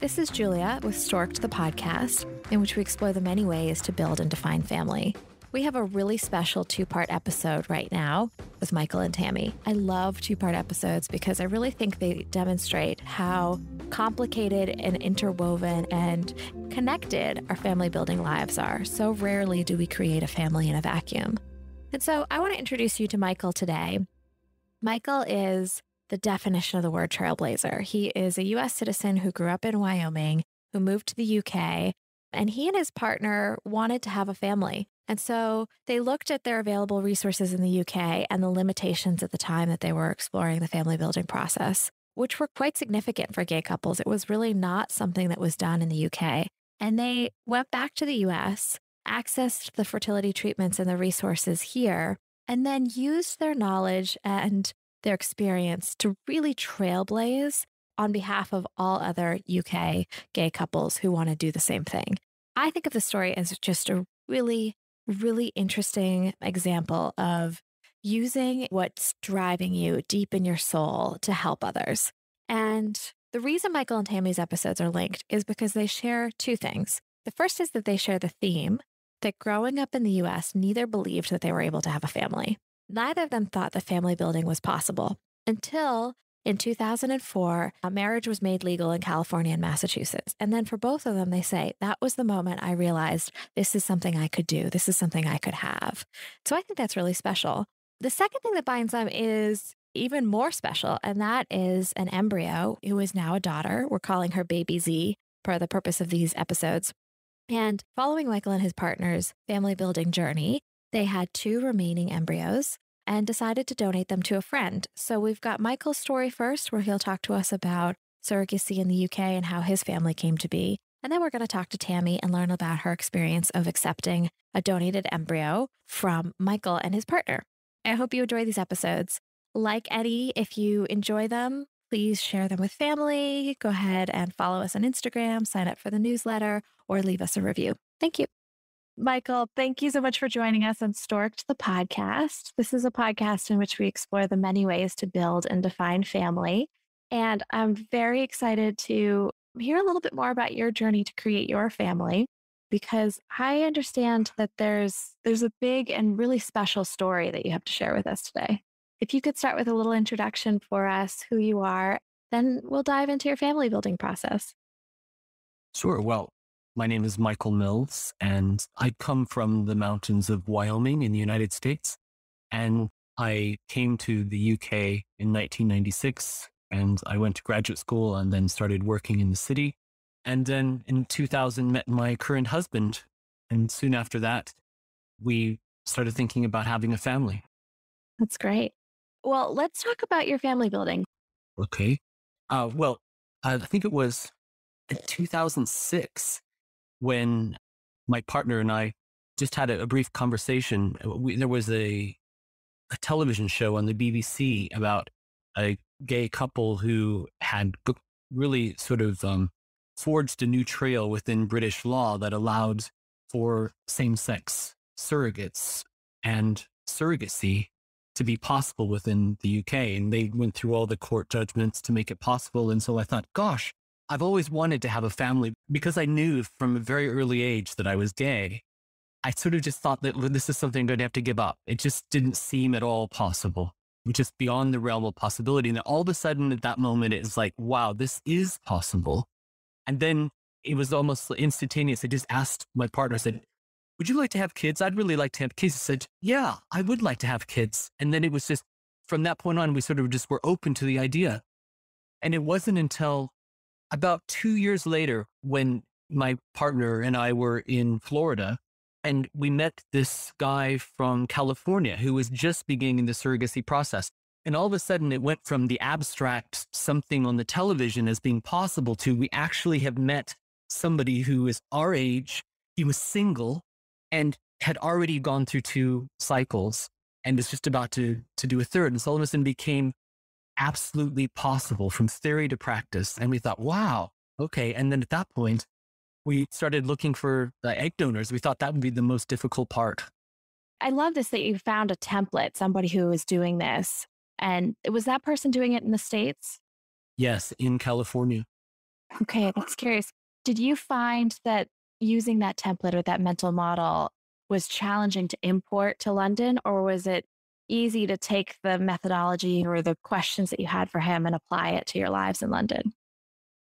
This is Julia with Storked, the podcast, in which we explore the many ways to build and define family. We have a really special two-part episode right now with Michael and Tammy. I love two-part episodes because I really think they demonstrate how complicated and interwoven and connected our family-building lives are. So rarely do we create a family in a vacuum. And so I want to introduce you to Michael today. Michael is the definition of the word trailblazer. He is a U.S. citizen who grew up in Wyoming, who moved to the U.K., and he and his partner wanted to have a family. And so they looked at their available resources in the UK and the limitations at the time that they were exploring the family building process, which were quite significant for gay couples. It was really not something that was done in the UK. And they went back to the US, accessed the fertility treatments and the resources here, and then used their knowledge and their experience to really trailblaze on behalf of all other UK gay couples who want to do the same thing. I think of the story as just a really interesting example of using what's driving you deep in your soul to help others. And the reason Michael and Tammy's episodes are linked is because they share two things. The first is that they share the theme that growing up in the US, neither believed that they were able to have a family. Neither of them thought that family building was possible until in 2004, marriage was made legal in California and Massachusetts. And then for both of them, they say, that was the moment I realized this is something I could do. This is something I could have. So I think that's really special. The second thing that binds them is even more special, and that is an embryo who is now a daughter. We're calling her Baby Z for the purpose of these episodes. And following Michael and his partner's family building journey, they had two remaining embryos and decided to donate them to a friend. So we've got Michael's story first, where he'll talk to us about surrogacy in the UK and how his family came to be. And then we're going to talk to Tammy and learn about her experience of accepting a donated embryo from Michael and his partner. I hope you enjoy these episodes. Like Eddie, if you enjoy them, please share them with family. Go ahead and follow us on Instagram, sign up for the newsletter, or leave us a review. Thank you. Michael, thank you so much for joining us on Storked, the podcast. This is a podcast in which we explore the many ways to build and define family. And I'm very excited to hear a little bit more about your journey to create your family, because I understand that there's a big and really special story that you have to share with us today. If you could start with a little introduction for us, who you are, then we'll dive into your family building process. Sure. Well, my name is Michael Mills, and I come from the mountains of Wyoming in the United States. And I came to the UK in 1996, and I went to graduate school and then started working in the city. And then in 2000, met my current husband. And soon after that, we started thinking about having a family. That's great. Well, let's talk about your family building. Okay. Well, I think it was in 2006. When my partner and I just had a brief conversation. There was a television show on the BBC about a gay couple who had really sort of forged a new trail within British law that allowed for same-sex surrogates and surrogacy to be possible within the UK. And they went through all the court judgments to make it possible. And so I thought, gosh, I've always wanted to have a family because I knew from a very early age that I was gay. I sort of just thought that this is something I'm going to have to give up. It just didn't seem at all possible, which is beyond the realm of possibility. And all of a sudden at that moment, it's like, wow, this is possible. And then it was almost instantaneous. I just asked my partner, I said, would you like to have kids? I'd really like to have kids. He said, yeah, I would like to have kids. And then it was just from that point on, we sort of just were open to the idea. And it wasn't until about 2 years later, when my partner and I were in Florida, and we met this guy from California who was just beginning the surrogacy process. And all of a sudden, it went from the abstract something on the television as being possible to we actually have met somebody who is our age. He was single and had already gone through two cycles and was just about to do a third. And so all of a sudden became absolutely possible from theory to practice. And we thought, wow, okay. And then at that point, we started looking for the egg donors. We thought that would be the most difficult part. I love this that you found a template, somebody who was doing this. And was that person doing it in the States? Yes, in California. Okay, that's curious. Did you find that using that template or that mental model was challenging to import to London, or was it easy to take the methodology or the questions that you had for him and apply it to your lives in London?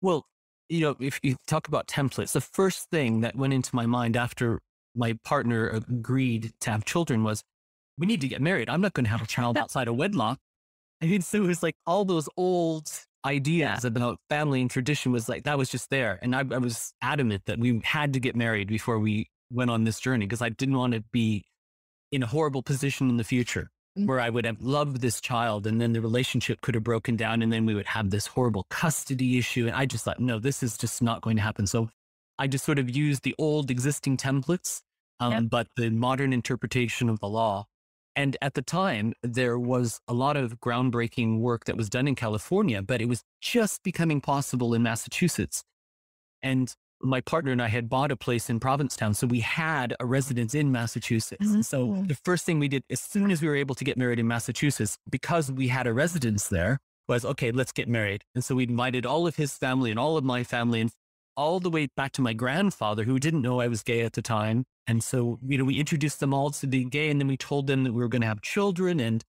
Well, you know, if you talk about templates, the first thing that went into my mind after my partner agreed to have children was, we need to get married. I'm not going to have a child outside of wedlock. And so it was like all those old ideas about family and tradition was like, that was just there. And I was adamant that we had to get married before we went on this journey, because I didn't want to be in a horrible position in the future where I would have loved this child and then the relationship could have broken down and then we would have this horrible custody issue. And I just thought, no, this is just not going to happen. So I just sort of used the old existing templates, but the modern interpretation of the law. And at the time, there was a lot of groundbreaking work that was done in California, but it was just becoming possible in Massachusetts. And my partner and I had bought a place in Provincetown, so we had a residence in Massachusetts. Mm-hmm. So the first thing we did, as soon as we were able to get married in Massachusetts, because we had a residence there, was, okay, let's get married. And so we invited all of his family and all of my family, and all the way back to my grandfather, who didn't know I was gay at the time. And so, you know, we introduced them all to being gay, and then we told them that we were going to have children, and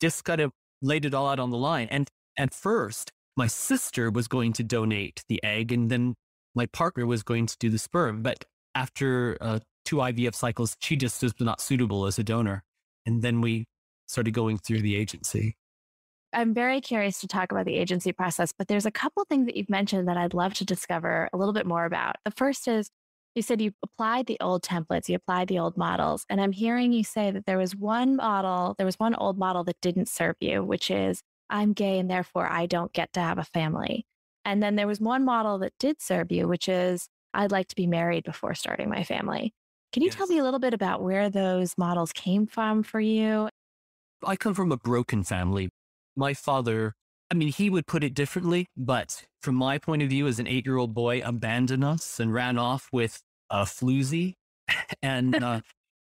just kind of laid it all out on the line. And at first, my sister was going to donate the egg, and then my partner was going to do the sperm. But after 2 IVF cycles, she just was not suitable as a donor. And then we started going through the agency. I'm very curious to talk about the agency process, but there's a couple of things that you've mentioned that I'd love to discover a little bit more about. The first is, you said you applied the old templates, you applied the old models, and I'm hearing you say that there was one old model that didn't serve you, which is, I'm gay and therefore I don't get to have a family. And then there was one model that did serve you, which is, I'd like to be married before starting my family. Can you tell me a little bit about where those models came from for you? I come from a broken family. My father, I mean, he would put it differently, but from my point of view as an 8-year-old boy, abandoned us and ran off with a floozy and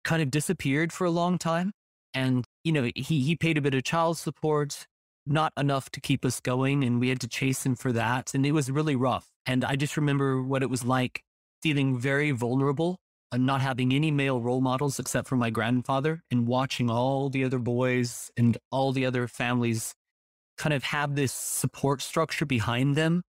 kind of disappeared for a long time. And, you know, he paid a bit of child support, not enough to keep us going. And we had to chase him for that. And it was really rough. And I just remember what it was like, feeling very vulnerable and not having any male role models except for my grandfather, and watching all the other boys and all the other families kind of have this support structure behind them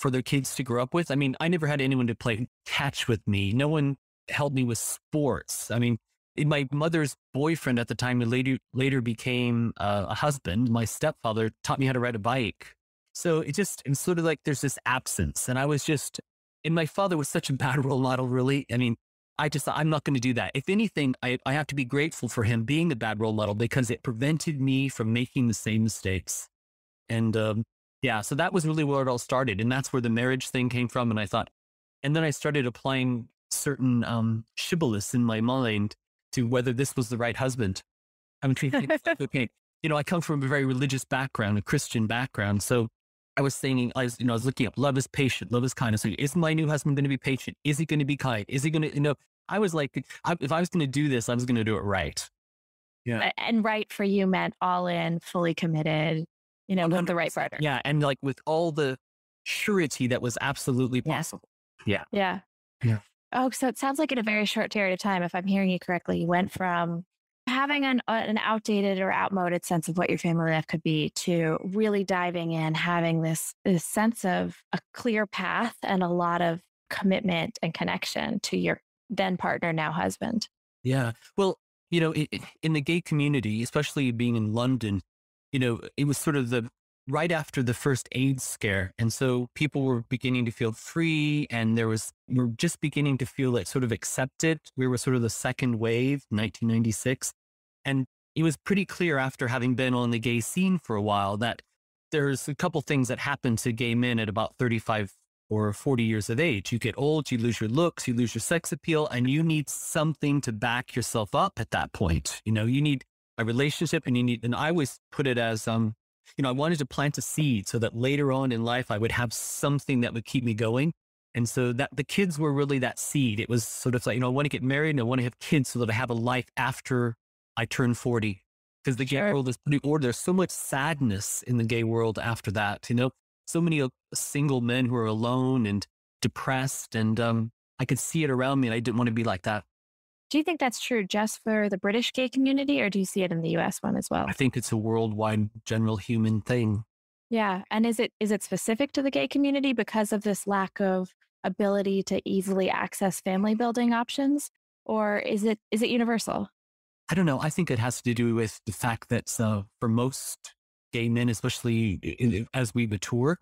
for their kids to grow up with. I mean, I never had anyone to play catch with me. No one helped me with sports. I mean, my mother's boyfriend at the time, who later became a husband, my stepfather, taught me how to ride a bike. So it's sort of like there's this absence. And and my father was such a bad role model, really. I mean, I just thought, I'm not going to do that. If anything, I have to be grateful for him being the bad role model, because it prevented me from making the same mistakes. And so that was really where it all started. And that's where the marriage thing came from. And I thought, and then I started applying certain shibboleths in my mind to whether this was the right husband. I'm thinking, okay, you know, I come from a very religious background, a Christian background. So I was thinking, I was looking up, love is patient, love is kind. So is my new husband going to be patient? Is he going to be kind? Is he going to, you know, I was like, if I was going to do this, I was going to do it right. Yeah. And right for you meant all in, fully committed, you know, with the right partner. Yeah. And like with all the surety that was absolutely possible. Yeah. Yeah. Yeah. Oh, so it sounds like in a very short period of time, if I'm hearing you correctly, you went from having an outdated or outmoded sense of what your family life could be to really diving in, having this sense of a clear path and a lot of commitment and connection to your then partner, now husband. Yeah. Well, you know, in the gay community, especially being in London, you know, it was sort of right after the first AIDS scare. And so people were beginning to feel free, and we're just beginning to feel like sort of accepted. We were sort of the second wave, 1996. And it was pretty clear after having been on the gay scene for a while that there's a couple things that happen to gay men at about 35 or 40 years of age. You get old, you lose your looks, you lose your sex appeal, and you need something to back yourself up at that point. You know, you need a relationship, and I always put it as, you know, I wanted to plant a seed so that later on in life, I would have something that would keep me going. And so that the kids were really that seed. It was sort of like, you know, I want to get married and I want to have kids so that I have a life after I turn 40, because the gay world is pretty, or there's so much sadness in the gay world after that, you know, so many single men who are alone and depressed, and I could see it around me, and I didn't want to be like that. Do you think that's true just for the British gay community, or do you see it in the U.S. one as well? I think it's a worldwide general human thing. Yeah. And is it specific to the gay community because of this lack of ability to easily access family building options, or is it universal? I don't know. I think it has to do with the fact that for most gay men, especially as we mature,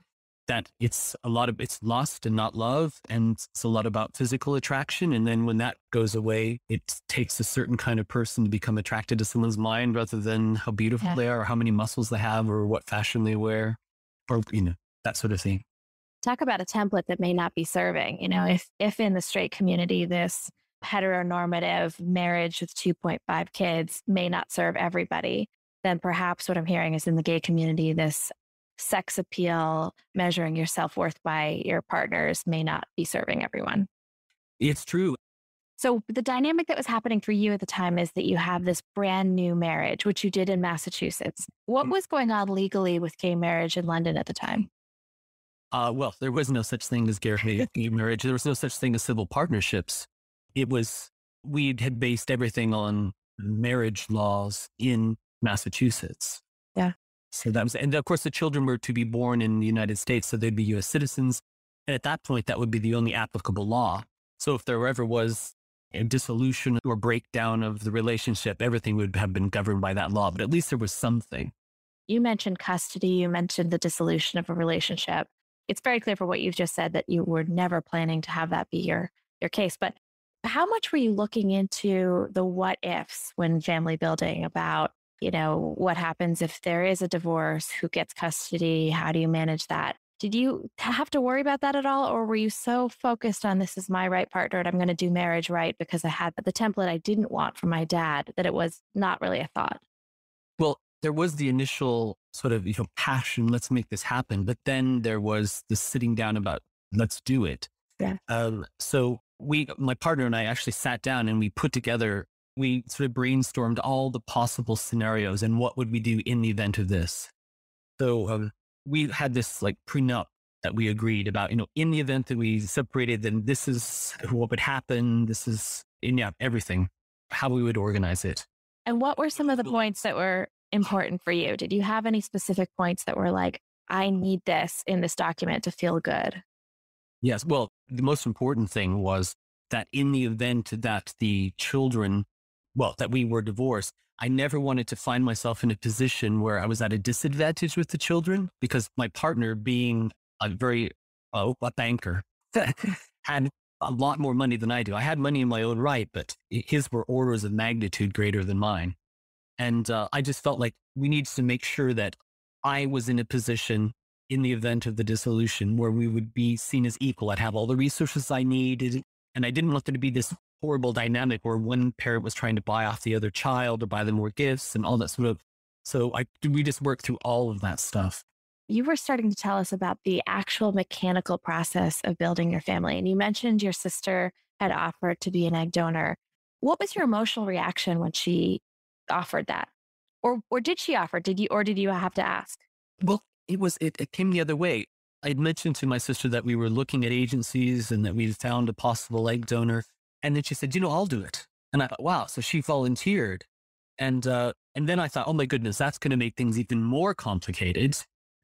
that it's lust and not love, and it's a lot about physical attraction. And then when that goes away, it takes a certain kind of person to become attracted to someone's mind rather than how beautiful they are, or how many muscles they have, or what fashion they wear, or, that sort of thing. Talk about a template that may not be serving. If in the straight community, this heteronormative marriage with 2.5 kids may not serve everybody, then perhaps what I'm hearing is in the gay community, this sex appeal, measuring your self-worth by your partners, may not be serving everyone. It's true. So the dynamic that was happening for you at the time is that you have this brand new marriage, which you did in Massachusetts. What was going on legally with gay marriage in London at the time? Well, there was no such thing as gay marriage. There was no such thing as civil partnerships. We had based everything on marriage laws in Massachusetts. Yeah. So that was, and of course the children were to be born in the United States, so they'd be U.S. citizens. And at that point, that would be the only applicable law. So if there ever was a dissolution or breakdown of the relationship, everything would have been governed by that law, but at least there was something. You mentioned custody, you mentioned the dissolution of a relationship. It's very clear from what you've just said that you were never planning to have that be your case, but how much were you looking into the what ifs when family building about, what happens if there is a divorce, who gets custody, how do you manage that? Did you have to worry about that at all? Or were you so focused on this is my right partner and I'm going to do marriage right because I had the template I didn't want from my dad that it was not really a thought? Well, there was the initial sort of passion, let's make this happen. But then there was the sitting down about let's do it. Yeah. So my partner and I actually sat down and we sort of brainstormed all the possible scenarios and what would we do in the event of this. So we had this like prenup that we agreed about, in the event that we separated, then this is what would happen. This is everything, how we would organize it. And what were some of the points that were important for you? Did you have any specific points that were like, I need this in this document to feel good? Yes. Well, the most important thing was that in the event that the children, that we were divorced, I never wanted to find myself in a position where I was at a disadvantage with the children, because my partner, being a banker, had a lot more money than I do. I had money in my own right, but his were orders of magnitude greater than mine. And I just felt like we needed to make sure that I was in a position in the event of the dissolution where we would be seen as equal. I'd have all the resources I needed. And I didn't want there to be this horrible dynamic where one parent was trying to buy off the other child or buy them more gifts and all that sort of. So we just worked through all of that stuff. You were starting to tell us about the actual mechanical process of building your family. And you mentioned your sister had offered to be an egg donor. What was your emotional reaction when she offered that? Or did she offer? Did you have to ask? Well, it came the other way. I'd mentioned to my sister that we were looking at agencies and that we'd found a possible egg donor. And then she said, I'll do it. And I thought, wow. So she volunteered. And then I thought, oh my goodness, that's going to make things even more complicated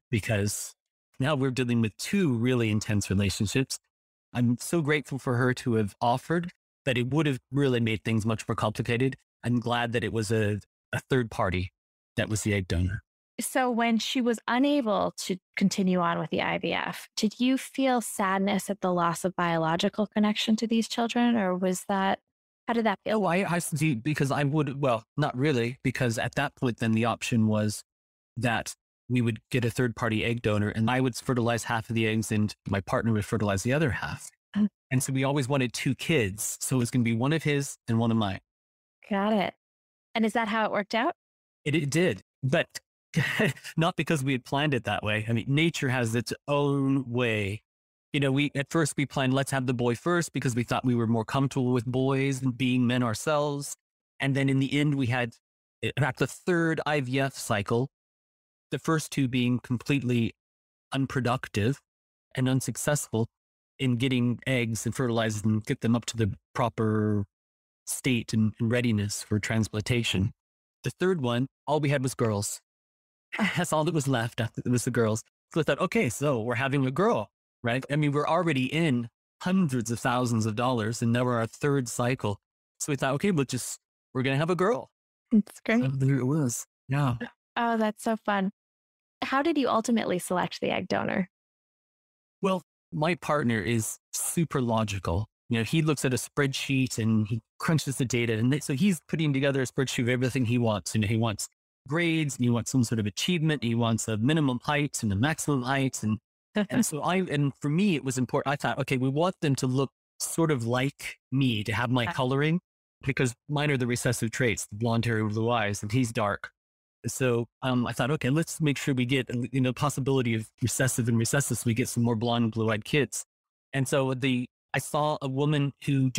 because now we're dealing with two really intense relationships. I'm so grateful for her to have offered, but it would have really made things much more complicated. I'm glad that it was a third party that was the egg donor. So when she was unable to continue on with the IVF, did you feel sadness at the loss of biological connection to these children? Or how did that feel? Oh, I see, because not really, because at that point, then the option was that we would get a third party egg donor and I would fertilize half of the eggs and my partner would fertilize the other half. And so we always wanted two kids. So it was going to be one of his and one of mine. Got it. And is that how it worked out? It did. But not because we had planned it that way. I mean, nature has its own way. At first we planned, let's have the boy first because we thought we were more comfortable with boys and being men ourselves. And then in the end, we had, in fact, the third IVF cycle, the first two being completely unproductive and unsuccessful in getting eggs and fertilized and get them up to the proper state and readiness for transplantation. The third one, all we had was girls. That's all that was left after it was the girls. So I thought, okay, so we're having a girl, right? I mean, we're already in hundreds of thousands of dollars and now we're our third cycle. So we thought, okay, we're going to have a girl. That's great. So there it was. Yeah. Oh, that's so fun. How did you ultimately select the egg donor? Well, my partner is super logical. You know, he looks at a spreadsheet and he crunches the data. And so he's putting together a spreadsheet of everything he wants. You know, he wants grades and he wants some sort of achievement. He wants a minimum height and a maximum height. And so for me, it was important. I thought, okay, we want them to look sort of like me, to have my coloring, because mine are the recessive traits, the blonde hair, blue eyes, and he's dark. So I thought, okay, let's make sure we get, you know, possibility of recessive and recessive. So we get some more blonde, blue eyed kids. And so I saw a woman who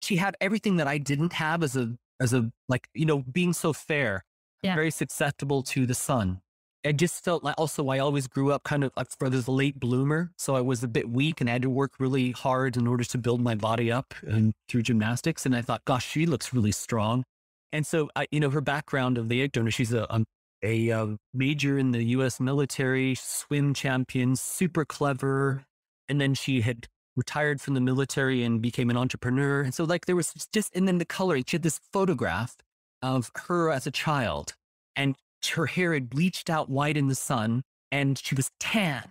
she had everything that I didn't have as a, like, you know, being so fair, very susceptible to the sun. I just felt like also I always grew up kind of as a late bloomer. So I was a bit weak and I had to work really hard in order to build my body up and through gymnastics. And I thought, gosh, she looks really strong. And so, you know, her background of the egg donor, she's a major in the U.S. military, swim champion, super clever. And then she had retired from the military and became an entrepreneur. And so like there was just, and then the coloring, she had this photograph of her as a child and her hair had bleached out white in the sun and she was tan.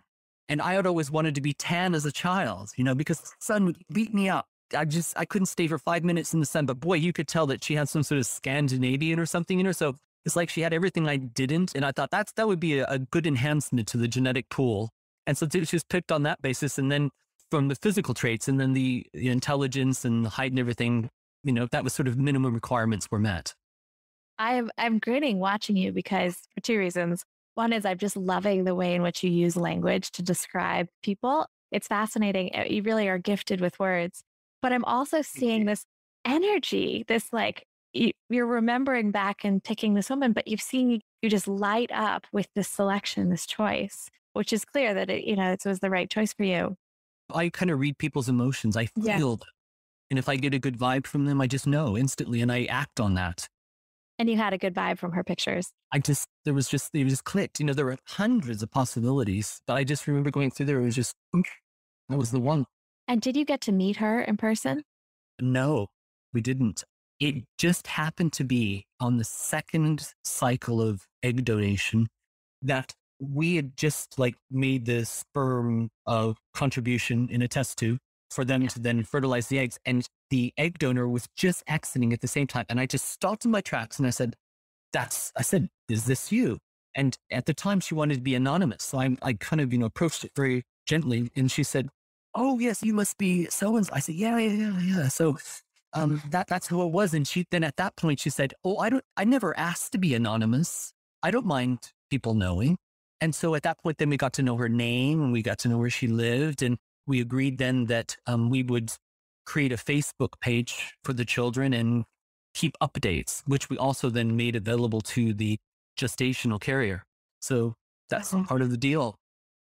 And I had always wanted to be tan as a child, you know, because the sun would beat me up. I couldn't stay for 5 minutes in the sun, but boy, you could tell that she had some sort of Scandinavian or something in her. So it's like she had everything I didn't. And I thought that would be a good enhancement to the genetic pool. And so she was picked on that basis. And then from the physical traits and then the intelligence and the height and everything, you know, that was sort of minimum requirements were met. I'm grinning watching you because for two reasons. One is I'm just loving the way in which you use language to describe people. It's fascinating. You really are gifted with words. But I'm also seeing this energy, this like, you're remembering back and picking this woman, but you just light up with this selection, this choice, which is clear that it, you know, it was the right choice for you. I kind of read people's emotions. I feel them. And if I get a good vibe from them, I just know instantly and I act on that. And you had a good vibe from her pictures. It just clicked. You know, there were hundreds of possibilities, but I just remember going through there. It was just, that was the one. And did you get to meet her in person? No, we didn't. It just happened to be on the second cycle of egg donation that we had just like made the sperm of contribution in a test tube for them to then fertilize the eggs. And the egg donor was just exiting at the same time. And I just stopped in my tracks and I said, is this you? And at the time she wanted to be anonymous. So I kind of, you know, approached it very gently. And she said, oh yes, you must be so-and-so. I said, yeah. So that's who it was. And then at that point she said, oh, I never asked to be anonymous. I don't mind people knowing. And so at that point, then we got to know her name and we got to know where she lived. And we agreed then that we would create a Facebook page for the children and keep updates, which we also then made available to the gestational carrier. So that's part of the deal.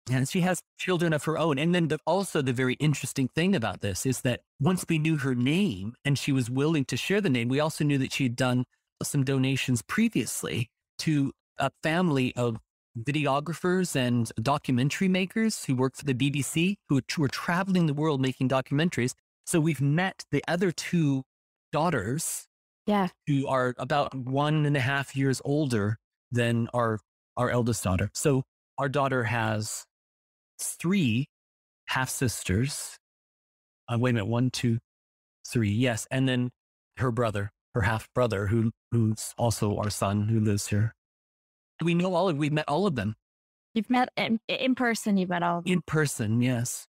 And she has children of her own. And then also the very interesting thing about this is that once we knew her name and she was willing to share the name, we also knew that she had done some donations previously to a family of videographers and documentary makers who work for the BBC, who were traveling the world making documentaries. So we've met the other two daughters who are about 1.5 years older than our eldest daughter. So our daughter has 3 half-sisters. Wait a minute, 1, 2, 3. Yes. And then her brother, her half-brother, who's also our son, who lives here. We've met all of them. You've met in person, you've met all of them. In person, yes.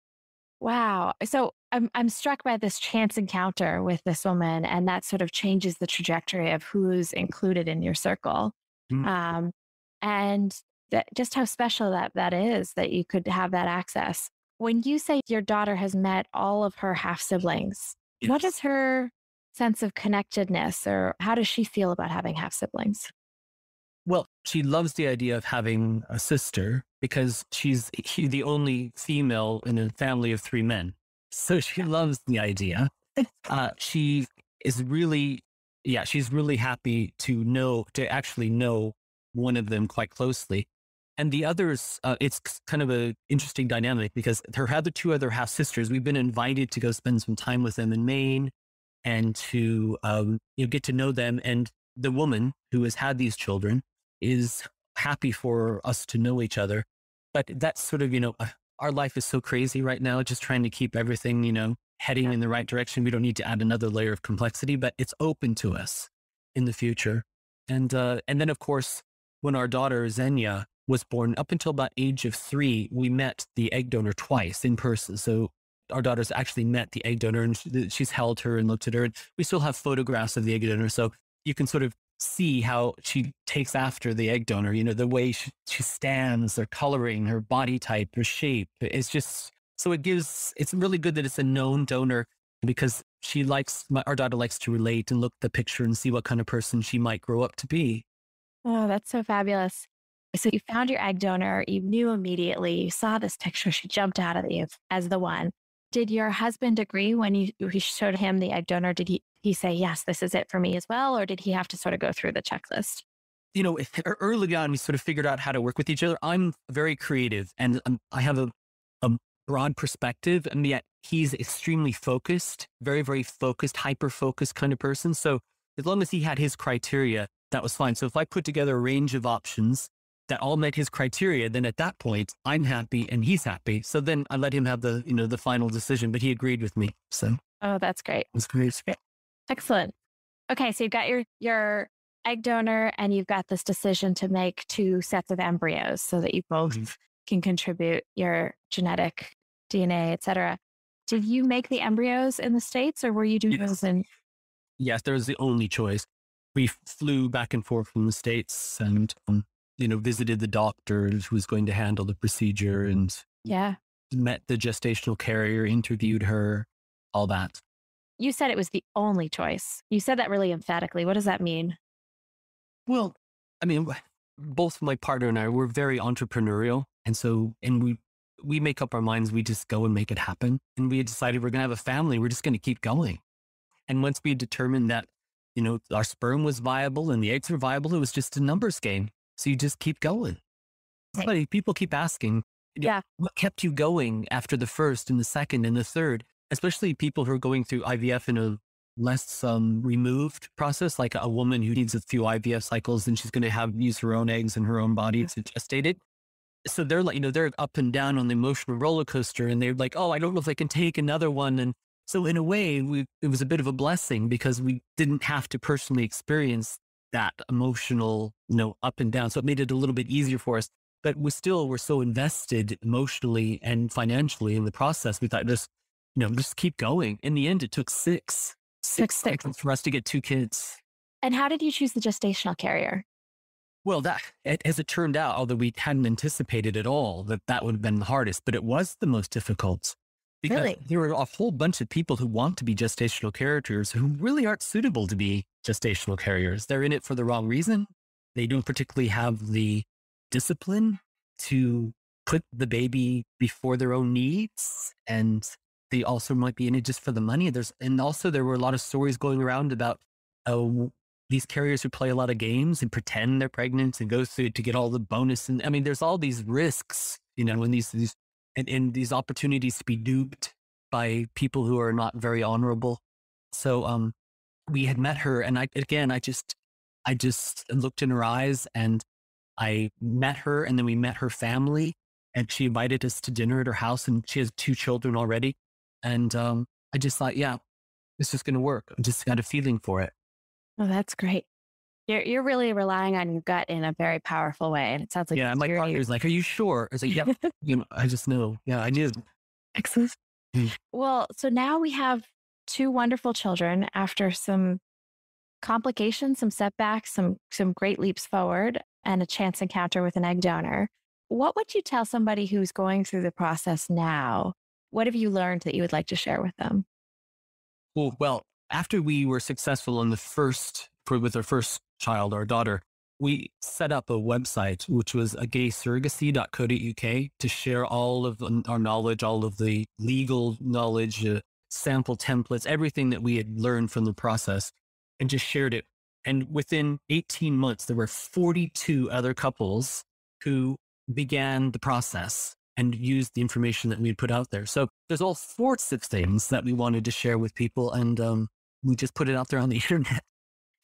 Wow. So I'm struck by this chance encounter with this woman, and that sort of changes the trajectory of who's included in your circle. And just how special that is, that you could have that access. When you say your daughter has met all of her half-siblings, what is her sense of connectedness, or how does she feel about having half-siblings? Well, she loves the idea of having a sister because she's the only female in a family of three men. So she loves the idea. She is really, she's really happy to actually know one of them quite closely. And the others, it's kind of an interesting dynamic because her two other half sisters, we've been invited to go spend some time with them in Maine and to get to know them. And the woman who has had these children is happy for us to know each other. But that's sort of, our life is so crazy right now, just trying to keep everything, heading in the right direction. We don't need to add another layer of complexity, but it's open to us in the future. And then, of course, when our daughter Xenia was born, up until about age of 3, we met the egg donor twice in person. So our daughter's actually met the egg donor, and she's held her and looked at her. And we still have photographs of the egg donor. So you can sort of see how she takes after the egg donor, the way she stands, her coloring, her body type, her shape. It's just, so it's really good that it's a known donor, because our daughter likes to relate and look at the picture and see what kind of person she might grow up to be. Oh, that's so fabulous. So you found your egg donor, you knew immediately, you saw this picture, she jumped out at you as the one. Did your husband agree when you showed him the egg donor? Did he say, yes, this is it for me as well? Or did he have to sort of go through the checklist? Early on, we sort of figured out how to work with each other. I'm very creative and I have a broad perspective, and yet he's extremely focused, very, very focused, hyper-focused kind of person. So as long as he had his criteria, that was fine. So if I put together a range of options that all met his criteria, then at that point I'm happy and he's happy. So then I let him have the, the final decision, but he agreed with me. So. Oh, that's great. That's great. Excellent. Okay. So you've got your egg donor and you've got this decision to make 2 sets of embryos so that you both can contribute your genetic DNA, et cetera. Did you make the embryos in the States, or were you doing those in? Yes, there was the only choice. We flew back and forth from the States and, visited the doctor who was going to handle the procedure, and met the gestational carrier, interviewed her, all that. You said it was the only choice. You said that really emphatically. What does that mean? Well, both my partner and I were very entrepreneurial. And so, we make up our minds, we just go and make it happen. And we decided we're going to have a family. We're just going to keep going. And once we determined that, our sperm was viable and the eggs were viable, it was just a numbers game. So you just keep going. Right. But people keep asking, what kept you going after the first and the second and the third? Especially people who are going through IVF in a less removed process, like a woman who needs a few IVF cycles and she's going to use her own eggs and her own body to gestate it. So they're like, they're up and down on the emotional roller coaster, and they're like, oh, I don't know if I can take another one. And so in a way, it was a bit of a blessing because we didn't have to personally experience that emotional, up and down. So it made it a little bit easier for us, but we're so invested emotionally and financially in the process. We thought just keep going. In the end, it took six for us to get 2 kids. And how did you choose the gestational carrier? Well, as it turned out, although we hadn't anticipated at all that would have been the hardest, but it was the most difficult. Because really? There were a whole bunch of people who want to be gestational carriers who really aren't suitable to be gestational carriers. They're in it for the wrong reason. They don't particularly have the discipline to put the baby before their own needs. And they also might be in it just for the money. And also there were a lot of stories going around about these carriers who play a lot of games and pretend they're pregnant and go through it to get all the bonus. And there's all these risks, and these opportunities to be duped by people who are not very honorable. So we had met her, and I just looked in her eyes, and I met her, and then we met her family, and she invited us to dinner at her house, and she has 2 children already. And I just thought, this is going to work. I just got a feeling for it. Oh, that's great. You're really relying on your gut in a very powerful way. And it sounds like... Yeah, my partner was like, are you sure? I was like, yep. I just know. Yeah, I knew. Excellent. Well, so now we have 2 wonderful children after some complications, some setbacks, some great leaps forward, and a chance encounter with an egg donor. What would you tell somebody who's going through the process now? What have you learned that you would like to share with them? Well, after we were successful with our first child, our daughter, we set up a website, which was a gaysurrogacy.co.uk, to share all of our knowledge, all of the legal knowledge, sample templates, everything that we had learned from the process, and just shared it. And within 18 months, there were 42 other couples who began the process and used the information that we had put out there. So there's all sorts of things that we wanted to share with people, and we just put it out there on the internet.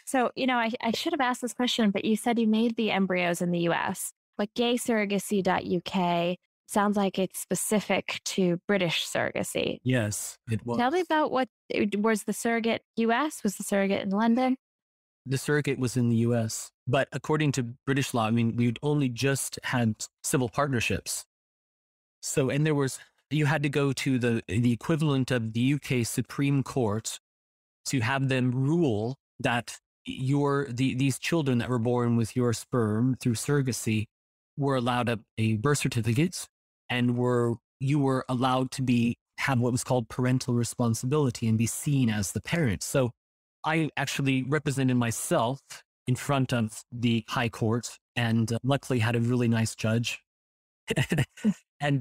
So, you know, I should have asked this question, but you said you made the embryos in the US, but gaysurrogacy.uk sounds like it's specific to British surrogacy. Yes, it was. Tell me about was the surrogate US? Was the surrogate in London? The surrogate was in the US, but according to British law, I mean, we'd only just had civil partnerships. So, and you had to go to the equivalent of the UK Supreme Court to have them rule that these children that were born with your sperm through surrogacy were allowed a birth certificate, and you were allowed to have what was called parental responsibility and be seen as the parent. So I actually represented myself in front of the High Court, and luckily had a really nice judge. And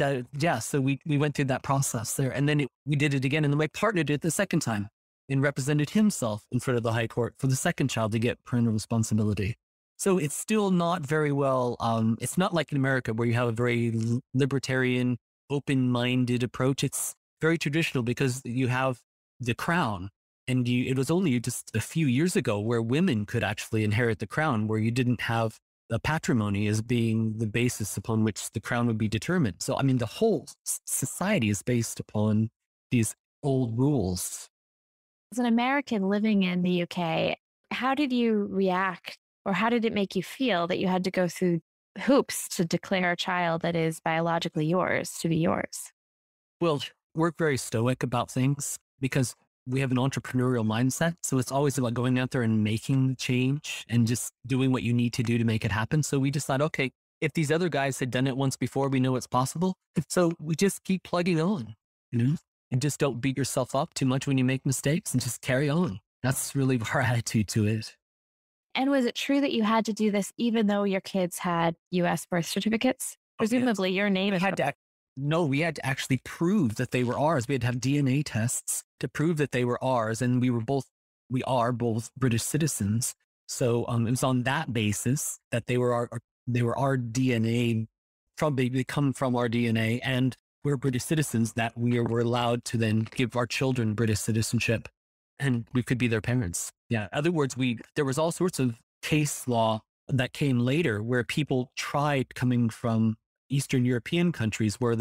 so we went through that process there, and then we did it again, and then my partner did it the second time and represented himself in front of the High Court for the second child to get parental responsibility. So it's still not very well, it's not like in America where you have a very libertarian, open-minded approach. It's very traditional because you have the crown, and it was only just a few years ago where women could actually inherit the crown, where you didn't have the patrimony as being the basis upon which the crown would be determined. So, I mean, the whole society is based upon these old rules. As an American living in the UK, how did you react, or how did it make you feel that you had to go through hoops to declare a child that is biologically yours to be yours? Well, we're very stoic about things because we have an entrepreneurial mindset. So it's always about going out there and making the change and just doing what you need to do to make it happen. So we just thought, okay, if these other guys had done it once before, we know it's possible. So we just keep plugging on, and just don't beat yourself up too much when you make mistakes, and just carry on. That's really our attitude to it. And was it true that you had to do this even though your kids had U.S. birth certificates? Presumably your name is... No, we had to actually prove that they were ours. We had to have DNA tests to prove that they were ours. And we are both British citizens. So it was on that basis that they were our DNA, they come from our DNA, and we're British citizens, that we were allowed to then give our children British citizenship, and we could be their parents. Yeah. In other words, there was all sorts of case law that came later where people tried coming from Eastern European countries where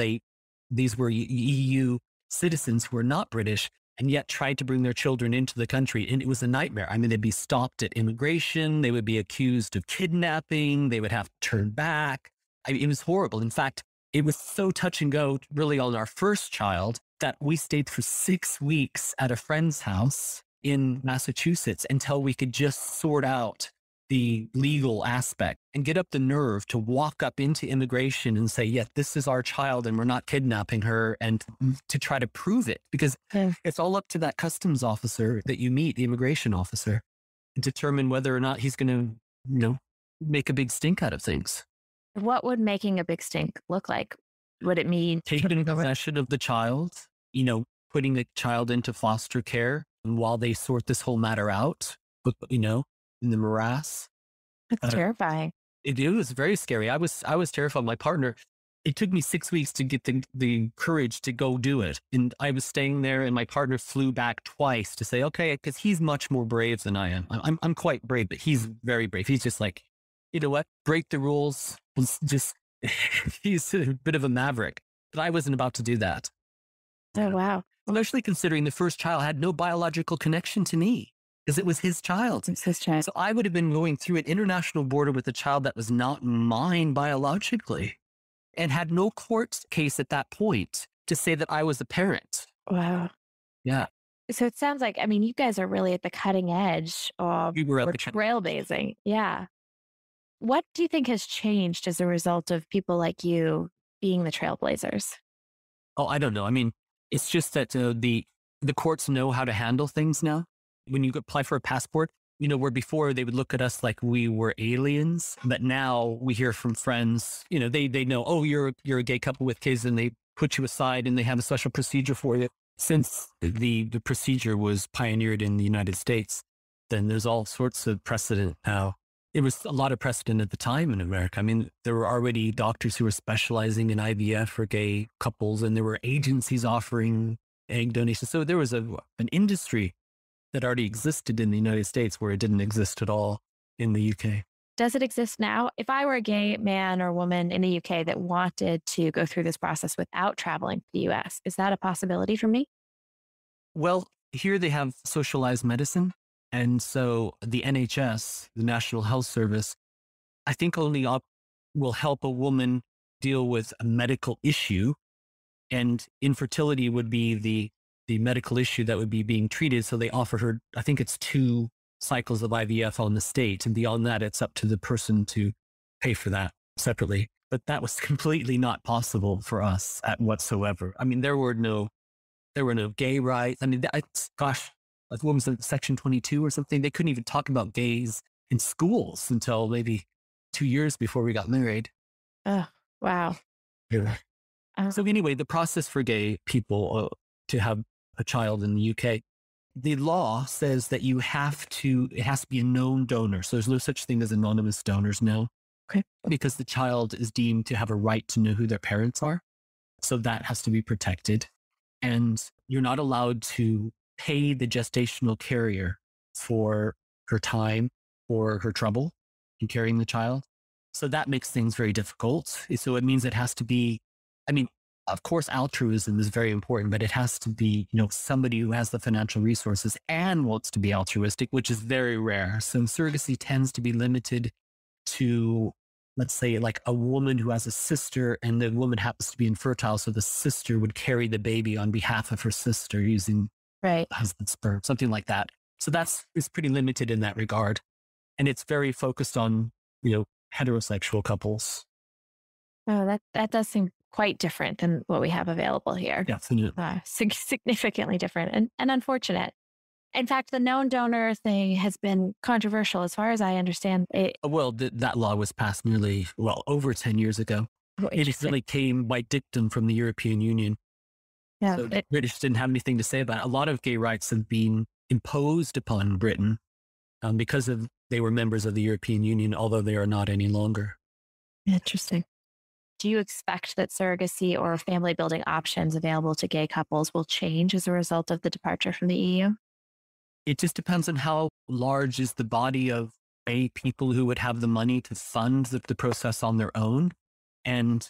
these were EU citizens who were not British, and yet tried to bring their children into the country. And it was a nightmare. I mean, they'd be stopped at immigration. They would be accused of kidnapping. They would have to turn back. I mean, it was horrible. In fact, it was so touch and go really on our first child that we stayed for 6 weeks at a friend's house in Massachusetts until we could just sort out the legal aspect and get up the nerve to walk up into immigration and say, yeah, this is our child and we're not kidnapping her, and to try to prove it, because it's all up to that customs officer that you meet, the immigration officer, and determine whether or not he's going to, make a big stink out of things. What would making a big stink look like? Would it mean taking possession of the child, putting the child into foster care while they sort this whole matter out, in the morass? That's terrifying. It was very scary. I was terrified. My partner, it took me 6 weeks to get the courage to go do it. And I was staying there, and my partner flew back twice to say, okay, because he's much more brave than I am. I'm quite brave, but he's very brave. He's just like, you know what? Break the rules. He's a bit of a maverick, but I wasn't about to do that. Oh, wow. Especially considering the first child had no biological connection to me, because it was his child. It's his child. So I would have been going through an international border with a child that was not mine biologically, and had no court case at that point to say that I was a parent. Wow. Yeah. So it sounds like, I mean, you guys are really at the cutting edge of trailblazing. Yeah. What do you think has changed as a result of people like you being the trailblazers? Oh, I don't know. I mean, it's just that the courts know how to handle things now. When you apply for a passport, you know, where before they would look at us like we were aliens, but now we hear from friends, you know, they know, oh, you're a gay couple with kids, and they put you aside and they have a special procedure for you. Since the procedure was pioneered in the United States, then there's all sorts of precedent now. It was a lot of precedent at the time in America. I mean, there were already doctors who were specializing in IVF for gay couples, and there were agencies offering egg donation. So there was an industry that already existed in the United States where it didn't exist at all in the UK. Does it exist now? If I were a gay man or woman in the UK that wanted to go through this process without traveling to the US, is that a possibility for me? Well, here they have socialized medicine. And so the NHS, the National Health Service, I think only will help a woman deal with a medical issue. And infertility would be the medical issue that would be being treated. So they offer her, I think it's 2 cycles of IVF on the state. And beyond that, it's up to the person to pay for that separately. But that was completely not possible for us at whatsoever. I mean, there were no gay rights. I mean, like what was it, Section 22 or something? They couldn't even talk about gays in schools until maybe 2 years before we got married. Oh, wow. Yeah. So anyway, the process for gay people to have a child in the UK, the law says that it has to be a known donor. So there's no such thing as anonymous donors now. Okay. Because the child is deemed to have a right to know who their parents are. So that has to be protected. And you're not allowed to pay the gestational carrier for her time or her trouble in carrying the child. So that makes things very difficult. So it means it has to be, I mean, of course, altruism is very important, but it has to be, you know, somebody who has the financial resources and wants to be altruistic, which is very rare. So surrogacy tends to be limited to, let's say, like a woman who has a sister and the woman happens to be infertile. So the sister would carry the baby on behalf of her sister using husband's sperm, something like that. So it's pretty limited in that regard. And it's very focused on, you know, heterosexual couples. Oh, that does seem quite different than what we have available here. Definitely. Significantly different and unfortunate. In fact, the known donor thing has been controversial as far as I understand. Well, that law was passed nearly, over 10 years ago. Oh, it really came by dictum from the European Union. Yeah, so the British didn't have anything to say about it. A lot of gay rights have been imposed upon Britain because they were members of the European Union, although they are not any longer. Interesting. Do you expect that surrogacy or family building options available to gay couples will change as a result of the departure from the EU? It just depends on how large is the body of gay people who would have the money to fund the process on their own. And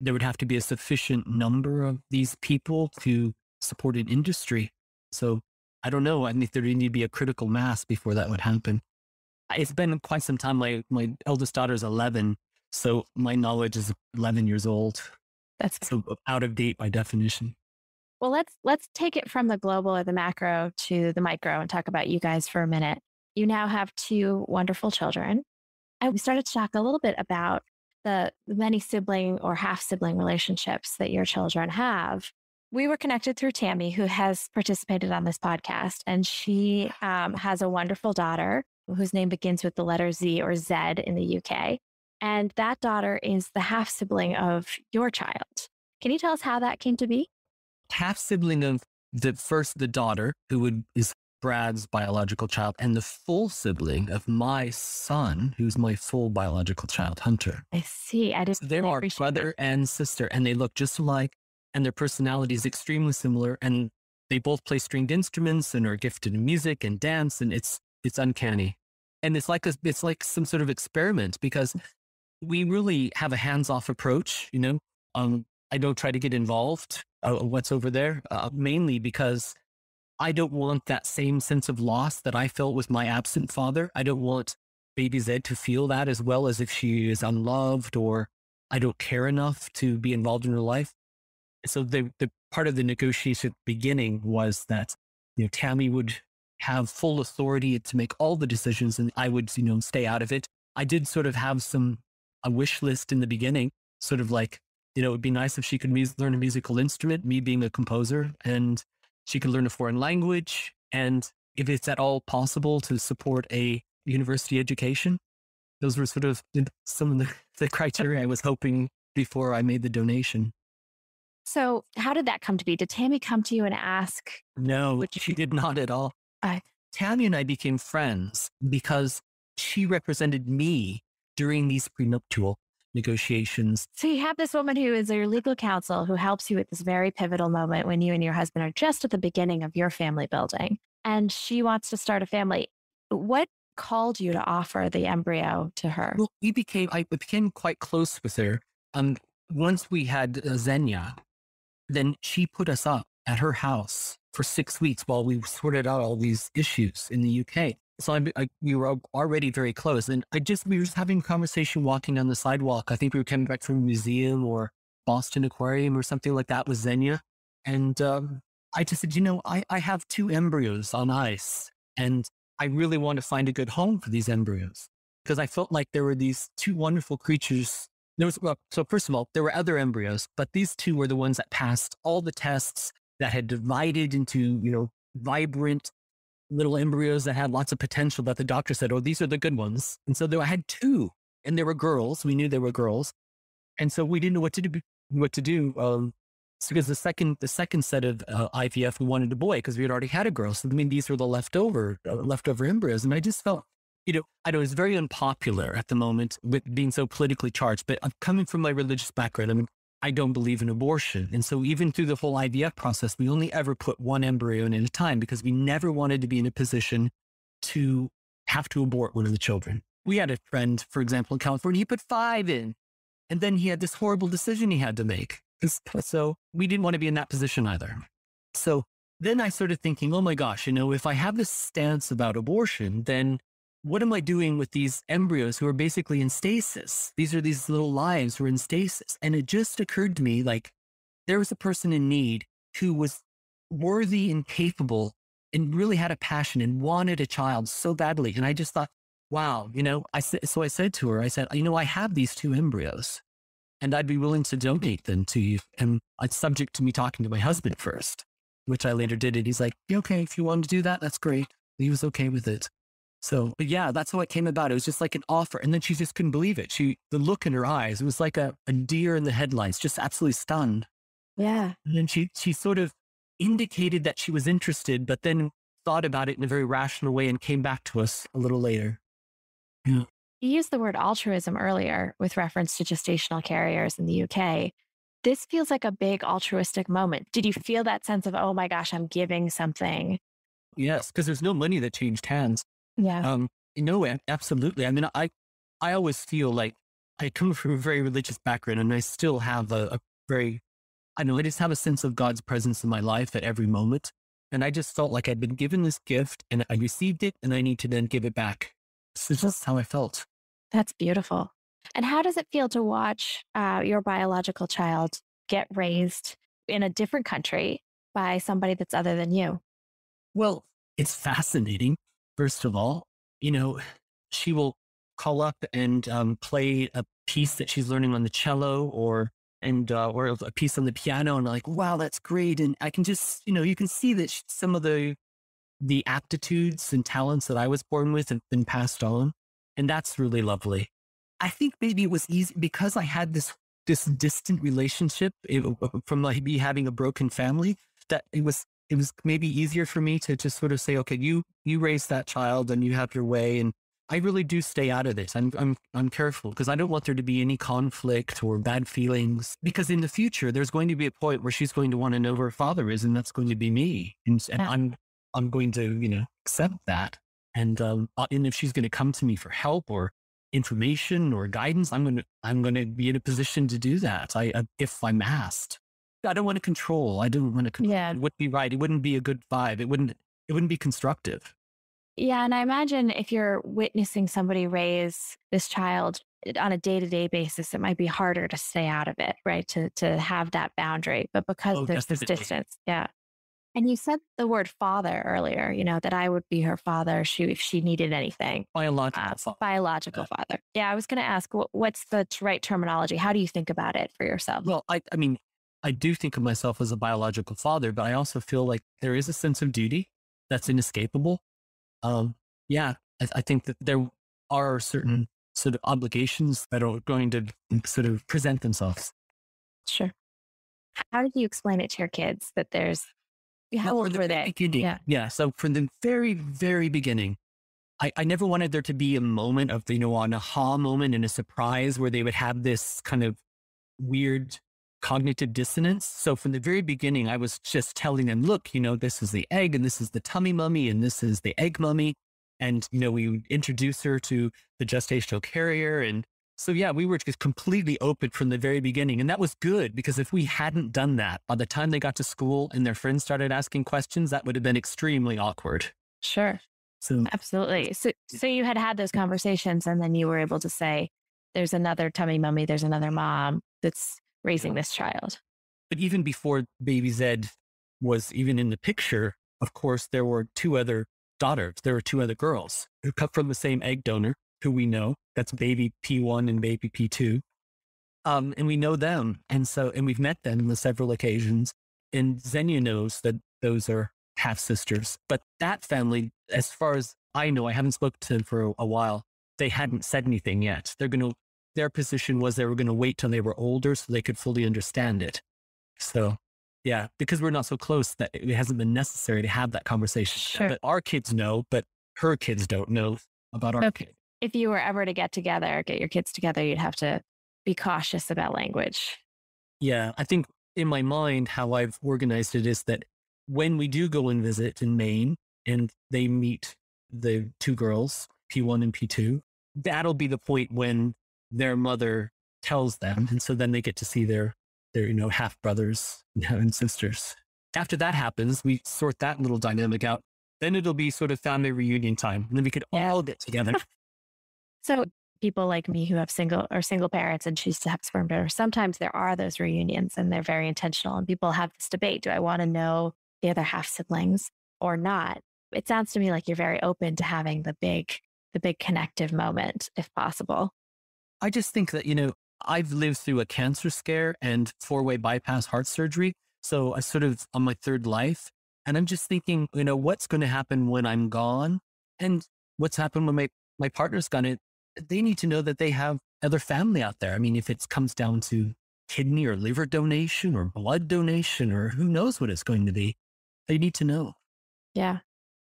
there would have to be a sufficient number of these people to support an industry. So I don't know. I think there would need to be a critical mass before that would happen. It's been quite some time. My eldest daughter is 11. So my knowledge is 11 years old. That's so out of date by definition. Well, let's take it from the global or the macro to the micro and talk about you guys for a minute. You now have 2 wonderful children. And we started to talk a little bit about the many sibling or half-sibling relationships that your children have. We were connected through Tammy, who has participated on this podcast, and she has a wonderful daughter whose name begins with the letter Z or Z in the UK. And that daughter is the half-sibling of your child. Can you tell us how that came to be? Half-sibling of the daughter, who is Brad's biological child, and the full sibling of my son, who's my full biological child, Hunter. I see. They are brother and sister, and they look just alike, and their personality is extremely similar, and they both play stringed instruments and are gifted in music and dance, and it's uncanny. And it's like some sort of experiment, because we really have a hands-off approach, you know. I don't try to get involved what's over there, mainly because I don't want that same sense of loss that I felt with my absent father. I don't want baby Z to feel that, as well as if she is unloved or I don't care enough to be involved in her life. So the part of the negotiation at the beginning was that, you know, Tammy would have full authority to make all the decisions and I would, you know, stay out of it. I did sort of have a wish list in the beginning, sort of like, you know, it'd be nice if she could learn a musical instrument, me being a composer, and she could learn a foreign language, and if it's at all possible to support a university education. Those were sort of some of the criteria I was hoping before I made the donation. So how did that come to be? Did Tammy come to you and ask? No, she did not at all. Tammy and I became friends because she represented me during these prenuptial negotiations. So you have this woman who is your legal counsel who helps you at this very pivotal moment when you and your husband are just at the beginning of your family building, and she wants to start a family. What called you to offer the embryo to her? Well, I became quite close with her. Once we had Xenia, then she put us up at her house for 6 weeks while we sorted out all these issues in the UK. So we were already very close, and we were just having a conversation walking down the sidewalk. I think we were coming back from a museum or Boston Aquarium or something like that with Xenia. And I just said, you know, I have 2 embryos on ice, and I really want to find a good home for these embryos, because I felt like there were these 2 wonderful creatures. So first of all, there were other embryos, but these 2 were the ones that passed all the tests, that had divided into, you know, vibrant little embryos that had lots of potential that the doctor said, oh, these are the good ones. And so I had 2, and they were girls. We knew they were girls. And so we didn't know what to do. Because the second set of IVF, we wanted a boy because we had already had a girl. So, I mean, these were the leftover embryos. And I just felt, you know, I was very unpopular at the moment with being so politically charged, but I'm coming from my religious background. I mean, I don't believe in abortion. And so even through the whole IVF process, we only ever put 1 embryo in at a time because we never wanted to be in a position to have to abort one of the children. We had a friend, for example, in California, he put 5 in, and then he had this horrible decision he had to make. So we didn't want to be in that position either. So then I started thinking, oh my gosh, you know, if I have this stance about abortion, then what am I doing with these embryos who are basically in stasis? These are these little lives who are in stasis. And it just occurred to me, like, there was a person in need who was worthy and capable and really had a passion and wanted a child so badly. And I just thought, wow, you know, so I said to her, I said, you know, I have these 2 embryos, and I'd be willing to donate them to you. And it's subject to me talking to my husband first, which I later did. And he's like, okay, if you want to do that, that's great. He was okay with it. So, but yeah, that's how it came about. It was just like an offer. And then she just couldn't believe it. The look in her eyes, it was like a deer in the headlights, just absolutely stunned. Yeah. And then she sort of indicated that she was interested, but then thought about it in a very rational way and came back to us a little later. Yeah. You used the word altruism earlier with reference to gestational carriers in the UK. This feels like a big altruistic moment. Did you feel that sense of, oh my gosh, I'm giving something? Yes, because there's no money that changed hands. Yeah. No, absolutely. I mean, I always feel like I come from a very religious background, and I still have a very, I just have a sense of God's presence in my life at every moment. And I just felt like I'd been given this gift and I received it, and I need to then give it back. So that's how I felt. That's beautiful. And how does it feel to watch your biological child get raised in a different country by somebody that's other than you? Well, it's fascinating. First of all, you know, she will call up and play a piece that she's learning on the cello or a piece on the piano. And I'm like, wow, that's great. And I can just, you know, you can see that some of the aptitudes and talents that I was born with have been passed on. And that's really lovely. I think maybe it was easy because I had this distant relationship from like me having a broken family, that it was maybe easier for me to just sort of say, okay, you raise that child and you have your way. And I really do stay out of this. I'm careful because I don't want there to be any conflict or bad feelings, because in the future, there's going to be a point where she's going to want to know where her father is, and that's going to be me. And yeah. I'm going to, you know, accept that. And if she's going to come to me for help or information or guidance, I'm going to be in a position to do that. If I'm asked. I don't want to control. Yeah. It wouldn't be right. It wouldn't be a good vibe. It wouldn't be constructive. Yeah. And I imagine if you're witnessing somebody raise this child on a day-to-day basis, it might be harder to stay out of it, right? To have that boundary, but because there's this distance. Yeah. And you said the word father earlier, you know, that I would be her father if she needed anything. Biological father. Yeah. I was going to ask, what's the right terminology? How do you think about it for yourself? Well, I do think of myself as a biological father, but I also feel like there is a sense of duty that's inescapable. I think that there are certain sort of obligations that are going to sort of present themselves. Sure. How did you explain it to your kids that there's, how old were they? Yeah. So from the very, very beginning, I never wanted there to be a moment of, an aha moment and a surprise where they would have this kind of weird cognitive dissonance. So from the very beginning, I was just telling them, look, this is the egg and this is the tummy mummy and this is the egg mummy. And, we introduce her to the gestational carrier. And so, yeah, we were just completely open from the very beginning. And that was good, because if we hadn't done that, by the time they got to school and their friends started asking questions, that would have been extremely awkward. Sure. So absolutely. So you had those conversations, and then you were able to say, there's another tummy mummy, there's another mom that's raising this child. But even before Baby Z was even in the picture, of course, there were two other daughters. There were two other girls who come from the same egg donor, who we know. That's baby P1 and baby P2. And we know them. And we've met them on several occasions. And Xenia knows that those are half sisters. But that family, as far as I know, I haven't spoken to them for a while. They hadn't said anything yet. Their position was they were going to wait till they were older so they could fully understand it. So yeah, because we're not so close that it hasn't been necessary to have that conversation. Sure. But our kids know, but her kids don't know about our kids. If you were ever to get your kids together, you'd have to be cautious about language. Yeah. I think in my mind, how I've organized it is that when we do go and visit in Maine and they meet the two girls, P1 and P2, that'll be the point when their mother tells them. And so then they get to see their half brothers and sisters. After that happens, we sort that little dynamic out. Then it'll be sort of family reunion time. And then we could all get together. So people like me who have single parents and choose to have sperm donors, sometimes there are those reunions and they're very intentional, and people have this debate. Do I want to know the other half siblings or not? It sounds to me like you're very open to having the big connective moment if possible. I just think that, I've lived through a cancer scare and four-way bypass heart surgery. So I sort of on my third life, and I'm just thinking, what's going to happen when I'm gone, and what's happened when my partner's gone. They need to know that they have other family out there. I mean, if it comes down to kidney or liver donation or blood donation or who knows what it's going to be, they need to know. Yeah.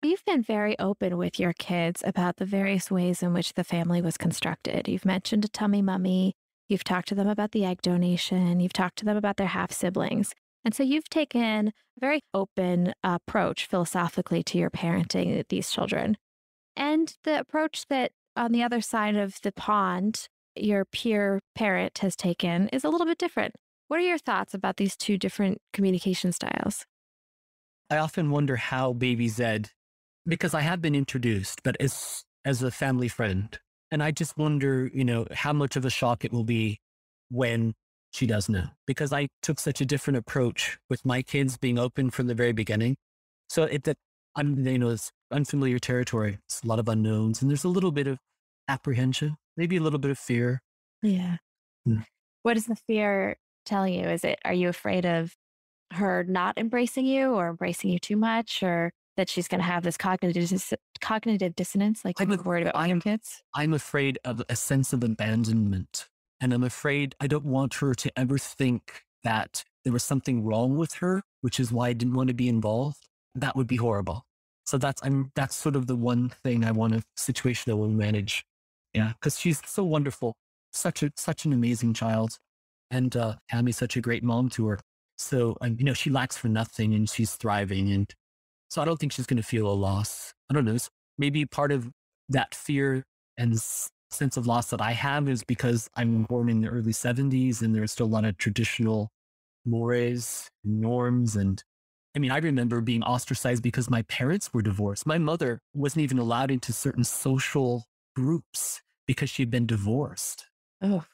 You've been very open with your kids about the various ways in which the family was constructed. You've mentioned a tummy mummy. You've talked to them about the egg donation. You've talked to them about their half siblings. And so you've taken a very open approach philosophically to your parenting these children. And the approach that on the other side of the pond, your peer parent has taken is a little bit different. What are your thoughts about these two different communication styles? I often wonder how Baby Z, because I have been introduced, but as a family friend. And I just wonder, how much of a shock it will be when she does know, because I took such a different approach with my kids being open from the very beginning. So it's unfamiliar territory. It's a lot of unknowns, and there's a little bit of apprehension, maybe a little bit of fear. Yeah. Mm. What does the fear tell you? Are you afraid of her not embracing you, or embracing you too much, or that she's going to have this cognitive dissonance? Like, I'm worried about your kids. I'm afraid of a sense of abandonment, and I'm afraid I don't want her to ever think that there was something wrong with her, which is why I didn't want to be involved. That would be horrible. So that's sort of the one thing I want to situationally manage. Yeah. Cause she's so wonderful. Such an amazing child. And, Tammy's such a great mom to her. So, she lacks for nothing, and she's thriving. And so I don't think she's going to feel a loss. I don't know. Maybe part of that fear and sense of loss that I have is because I'm born in the early 70s, and there's still a lot of traditional mores, norms, and I remember being ostracized because my parents were divorced. My mother wasn't even allowed into certain social groups because she'd been divorced. Oh.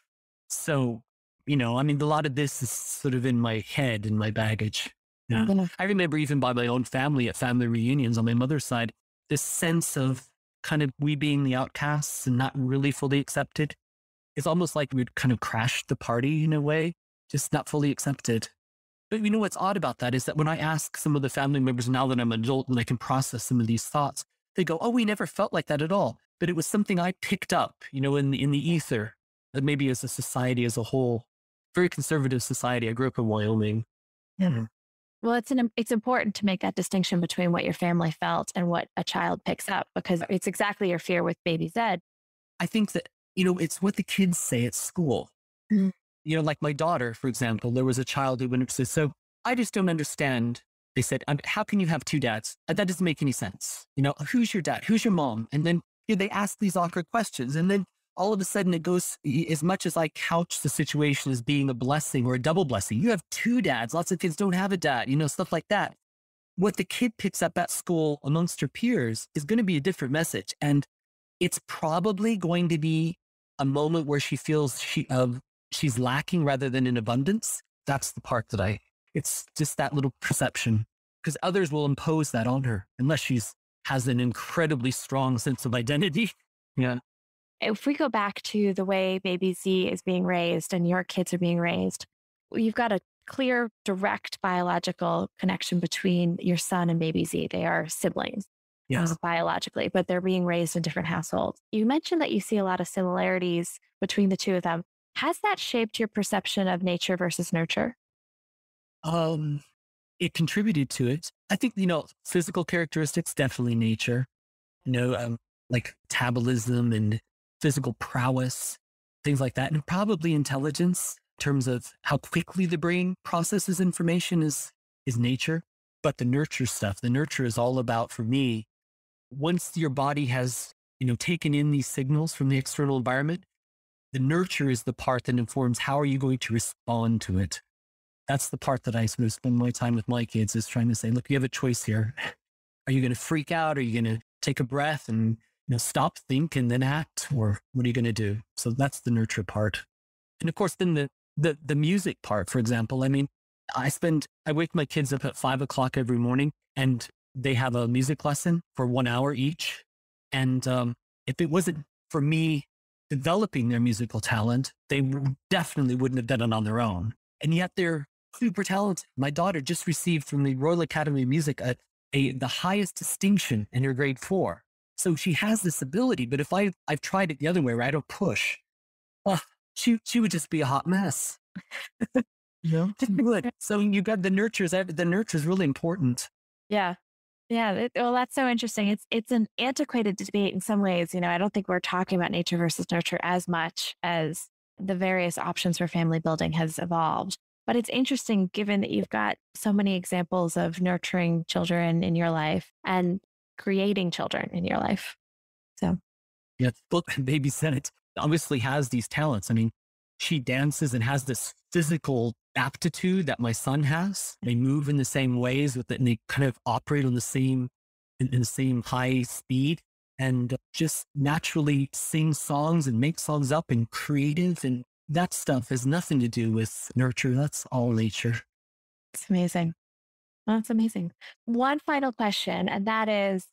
So, a lot of this is sort of in my head, in my baggage. Yeah. I remember even by my own family at family reunions on my mother's side, this sense of kind of we being the outcasts and not really fully accepted. It's almost like we'd kind of crashed the party in a way, just not fully accepted. But what's odd about that is that when I ask some of the family members now that I'm an adult and I can process some of these thoughts, they go, oh, we never felt like that at all. But it was something I picked up, you know, in the ether, that maybe as a society as a whole, very conservative society. I grew up in Wyoming. Yeah. Well, it's important to make that distinction between what your family felt and what a child picks up, because it's exactly your fear with Baby Z. I think that, you know, it's what the kids say at school. Mm-hmm. You know, like my daughter, for example, there was a child who went, so I just don't understand. They said, how can you have two dads? That doesn't make any sense. You know, who's your dad? Who's your mom? And then you know, they ask these awkward questions. And then all of a sudden it goes, as much as I couch the situation as being a blessing or a double blessing, you have two dads. Lots of kids don't have a dad, you know, stuff like that. What the kid picks up at school amongst her peers is going to be a different message. And it's probably going to be a moment where she feels she's lacking rather than in abundance. That's the part that it's just that little perception, because others will impose that on her unless has an incredibly strong sense of identity. Yeah. If we go back to the way Baby Z is being raised and your kids are being raised, you've got a clear, direct biological connection between your son and Baby Z. They are siblings. Yes. Biologically, but they're being raised in different households. You mentioned that you see a lot of similarities between the two of them. Has that shaped your perception of nature versus nurture? It contributed to it. I think, you know, physical characteristics, definitely nature, you know, like metabolism and physical prowess, things like that. And probably intelligence in terms of how quickly the brain processes information is nature. But the nurture stuff, the nurture is all about, for me, once your body has, you know, taken in these signals from the external environment, the nurture is the part that informs how are you going to respond to it. That's the part that I sort of spend my time with my kids, is trying to say, look, you have a choice here. Are you going to freak out? Are you going to take a breath and, you know, stop, think, and then act? Or what are you going to do? So that's the nurture part. And of course, then the music part, for example. I mean, I wake my kids up at 5 o'clock every morning, and they have a music lesson for 1 hour each. And if it wasn't for me developing their musical talent, they definitely wouldn't have done it on their own. And yet they're super talented. My daughter just received from the Royal Academy of Music the highest distinction in her grade 4. So she has this ability, but if I've tried it the other way, right? I don't push. She would just be a hot mess. You know? Good. So you got the nurtures. The nurture is really important. Yeah. Yeah. Well, that's so interesting. It's an antiquated debate in some ways. You know, I don't think we're talking about nature versus nurture as much as the various options for family building has evolved. But it's interesting, given that you've got so many examples of nurturing children in your life and creating children in your life. So, yeah, look, Baby Z obviously has these talents. I mean, she dances and has this physical aptitude that my son has. They move in the same ways with it, and they kind of operate on the same in the same high speed. And just naturally sing songs and make songs up and creative. And that stuff has nothing to do with nurture. That's all nature. It's amazing. That's amazing. One final question. And that is,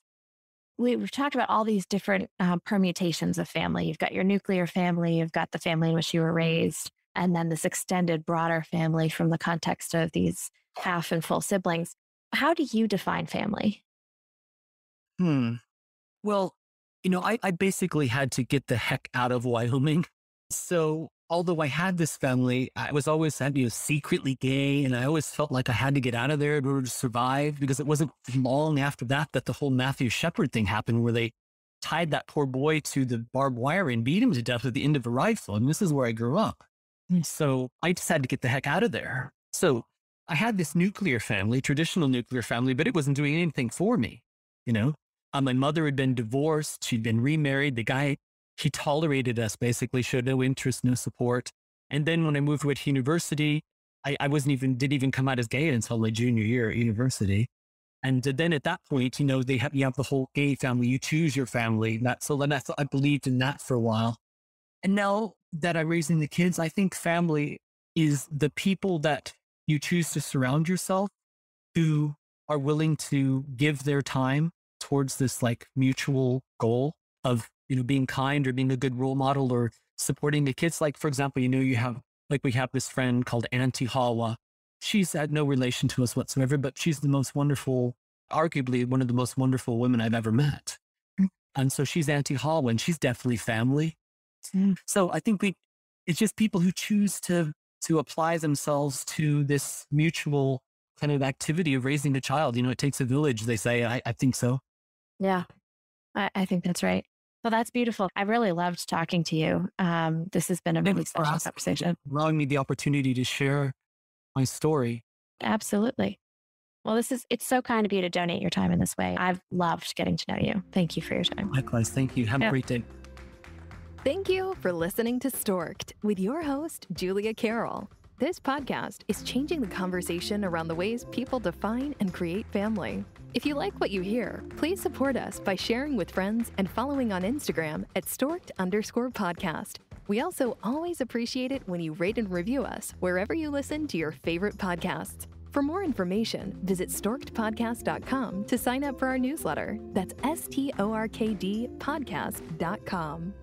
we've talked about all these different permutations of family. You've got your nuclear family. You've got the family in which you were raised. And then this extended, broader family from the context of these half and full siblings. How do you define family? Well, you know, I basically had to get the heck out of Wyoming. So although I had this family, I was always, you know, secretly gay, and I always felt like I had to get out of there in order to survive, because it wasn't long after that the whole Matthew Shepard thing happened, where they tied that poor boy to the barbed wire and beat him to death at the end of a rifle. And this is where I grew up. So I just had to get the heck out of there. So I had this nuclear family, traditional nuclear family, but it wasn't doing anything for me, you know? My mother had been divorced. She'd been remarried. The guy, he tolerated us, basically showed no interest, no support. And then when I moved away to university, I didn't even come out as gay until my junior year at university. And then at that point, you know, you have the whole gay family, you choose your family. So then I believed in that for a while. And now that I'm raising the kids, I think family is the people that you choose to surround yourself, who are willing to give their time towards this like mutual goal of, you know, being kind or being a good role model or supporting the kids. Like, for example, you know, we have this friend called Auntie Hawa. She's had no relation to us whatsoever, but she's the most wonderful, arguably one of the most wonderful women I've ever met. And so she's Auntie Hawa, and she's definitely family. Mm. So I think it's just people who choose to apply themselves to this mutual kind of activity of raising a child. You know, it takes a village, they say. I think so. Yeah, I think that's right. Well, that's beautiful. I really loved talking to you. This has been a really special conversation. Allowing me the opportunity to share my story. Absolutely. Well, it's so kind of you to donate your time in this way. I've loved getting to know you. Thank you for your time. Likewise. Thank you. Have a great day. Thank you for listening to Storked with your host, Julia Carroll. This podcast is changing the conversation around the ways people define and create family. If you like what you hear, please support us by sharing with friends and following on Instagram at @Storked_podcast. We also always appreciate it when you rate and review us wherever you listen to your favorite podcasts. For more information, visit storkedpodcast.com to sign up for our newsletter. That's STORKD podcast.com.